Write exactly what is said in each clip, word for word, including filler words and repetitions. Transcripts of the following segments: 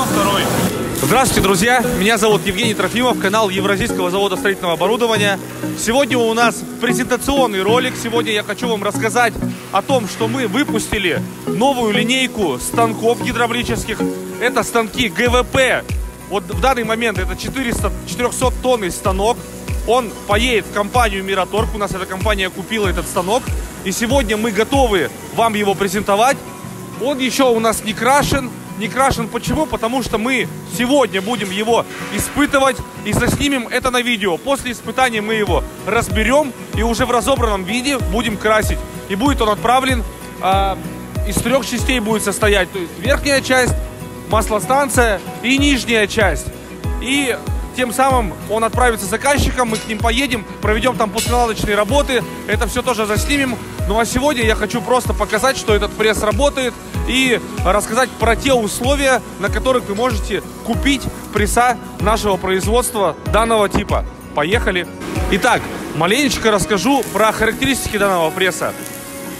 канал второй. Здравствуйте, друзья! Меня зовут Евгений Трофимов, канал Евразийского завода строительного оборудования. Сегодня у нас презентационный ролик. Сегодня я хочу вам рассказать о том, что мы выпустили новую линейку станков гидравлических. Это станки ГВП. Вот в данный момент это четыреста, четырехсотонный станок. Он поедет в компанию Мираторг. У нас эта компания купила этот станок. И сегодня мы готовы вам его презентовать. Он еще у нас не крашен. Не крашен почему? Потому что мы сегодня будем его испытывать и заснимем это на видео. После испытания мы его разберем и уже в разобранном виде будем красить. И будет он отправлен, а, из трех частей будет состоять. То есть верхняя часть, маслостанция и нижняя часть. И тем самым он отправится заказчикам, мы к ним поедем, проведем там пусконаладочные работы. Это все тоже заснимем. Ну а сегодня я хочу просто показать, что этот пресс работает, и рассказать про те условия, на которых вы можете купить пресса нашего производства данного типа. Поехали! Итак, маленечко расскажу про характеристики данного пресса.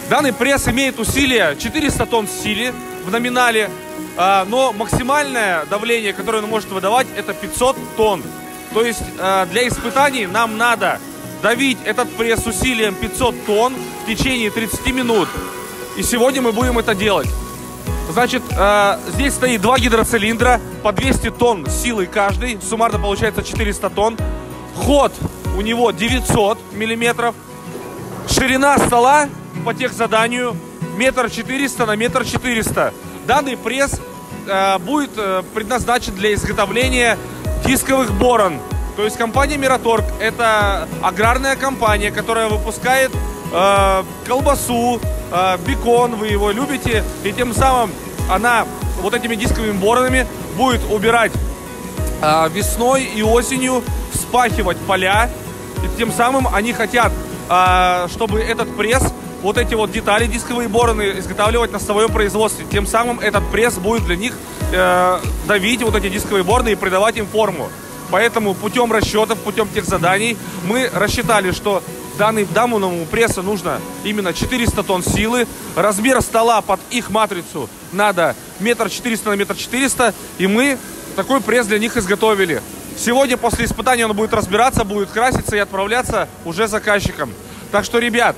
Данный пресс имеет усилие четыреста тонн в силе, в номинале, но максимальное давление, которое он может выдавать, это пятьсот тонн. То есть для испытаний нам надо давить этот пресс усилием пятьсот тонн в течение тридцати минут. И сегодня мы будем это делать. Значит, э, здесь стоит два гидроцилиндра по двести тонн силы каждый. Суммарно получается четыреста тонн. Ход у него девятьсот миллиметров. Ширина стола по техзаданию метр четыреста на метр четыреста. Данный пресс э, будет э, предназначен для изготовления дисковых борон. То есть компания Мираторг — это аграрная компания, которая выпускает э, колбасу, э, бекон, вы его любите. И тем самым она вот этими дисковыми боронами будет убирать э, весной и осенью, вспахивать поля. И тем самым они хотят, э, чтобы этот пресс, вот эти вот детали, дисковые бороны, изготавливать на своем производстве. Тем самым этот пресс будет для них э, давить вот эти дисковые бороны и придавать им форму. Поэтому путем расчетов, путем тех заданий мы рассчитали, что данный, данному прессу нужно именно четыреста тонн силы. Размер стола под их матрицу надо метр четыреста на метр четыреста. И мы такой пресс для них изготовили. Сегодня после испытания он будет разбираться, будет краситься и отправляться уже заказчикам. Так что, ребят,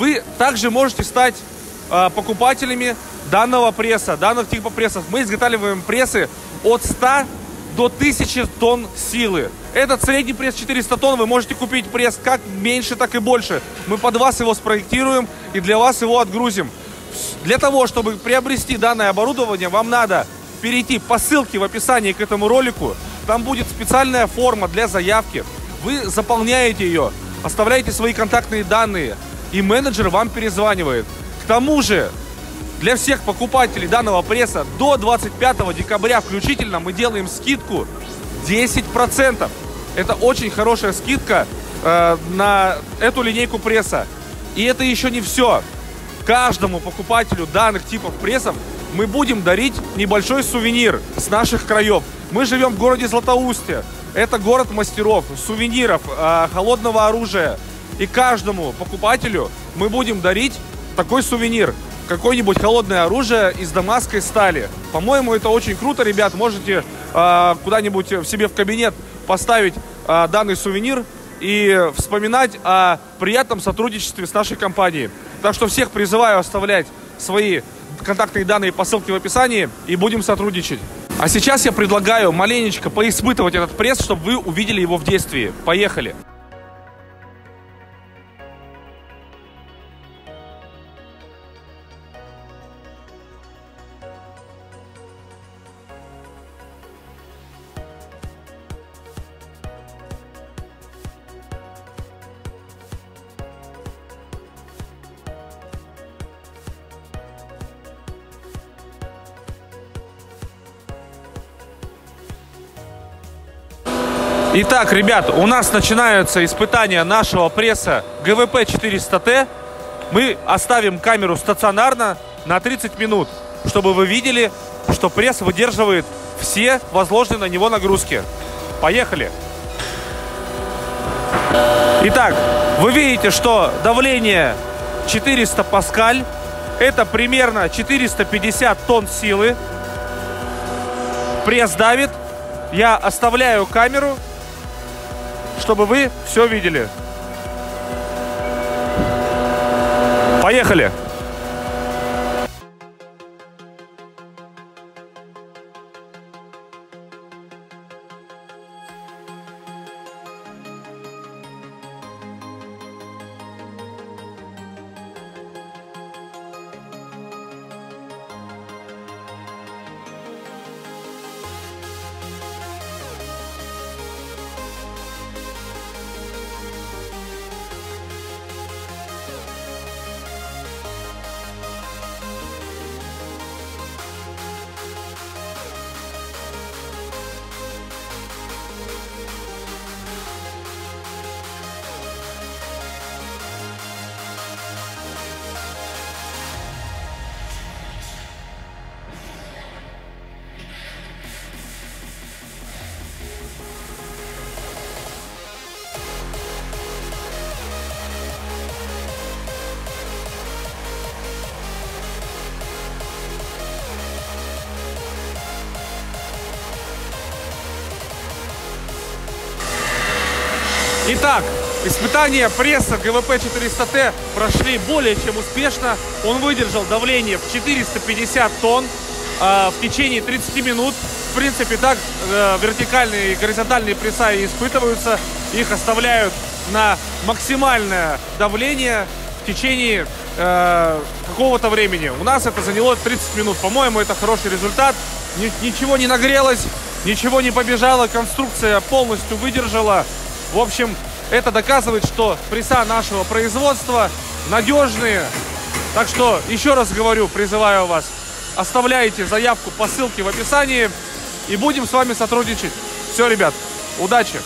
вы также можете стать э, покупателями данного пресса, данных типа прессов. Мы изготавливаем прессы от ста до тысячи тонн силы. Этот средний пресс четыреста тонн. Вы можете купить пресс как меньше, так и больше. Мы под вас его спроектируем и для вас его отгрузим. Для того, чтобы приобрести данное оборудование, вам надо перейти по ссылке в описании к этому ролику. Там будет специальная форма для заявки. Вы заполняете ее, оставляете свои контактные данные, и менеджер вам перезванивает. К тому же, для всех покупателей данного пресса до двадцать пятого декабря включительно мы делаем скидку десять процентов. Это очень хорошая скидка э, на эту линейку пресса. И это еще не все. Каждому покупателю данных типов прессов мы будем дарить небольшой сувенир с наших краев. Мы живем в городе Златоусте. Это город мастеров, сувениров, э, холодного оружия. И каждому покупателю мы будем дарить такой сувенир. Какое-нибудь холодное оружие из дамасской стали. По-моему, это очень круто, ребят. Можете э, куда-нибудь в себе в кабинет поставить э, данный сувенир и вспоминать о приятном сотрудничестве с нашей компанией. Так что всех призываю оставлять свои контактные данные по ссылке в описании, и будем сотрудничать. А сейчас я предлагаю маленечко поиспытывать этот пресс, чтобы вы увидели его в действии. Поехали! Итак, ребят, у нас начинаются испытания нашего пресса ГВП четыреста Т. Мы оставим камеру стационарно на тридцать минут, чтобы вы видели, что пресс выдерживает все возложенные на него нагрузки. Поехали! Итак, вы видите, что давление четыреста паскаль. Это примерно четыреста пятьдесят тонн силы. Пресс давит. Я оставляю камеру, чтобы вы все видели. Поехали! Итак, испытания пресса ГВП четыреста Т прошли более чем успешно. Он выдержал давление в четыреста пятьдесят тонн э, в течение тридцати минут. В принципе, так э, вертикальные и горизонтальные пресса и испытываются. Их оставляют на максимальное давление в течение э, какого-то времени. У нас это заняло тридцать минут. По-моему, это хороший результат. Ничего не нагрелось, ничего не побежало. Конструкция полностью выдержала. В общем, это доказывает, что пресса нашего производства надежные. Так что, еще раз говорю, призываю вас, оставляйте заявку по ссылке в описании и будем с вами сотрудничать. Все, ребят, удачи!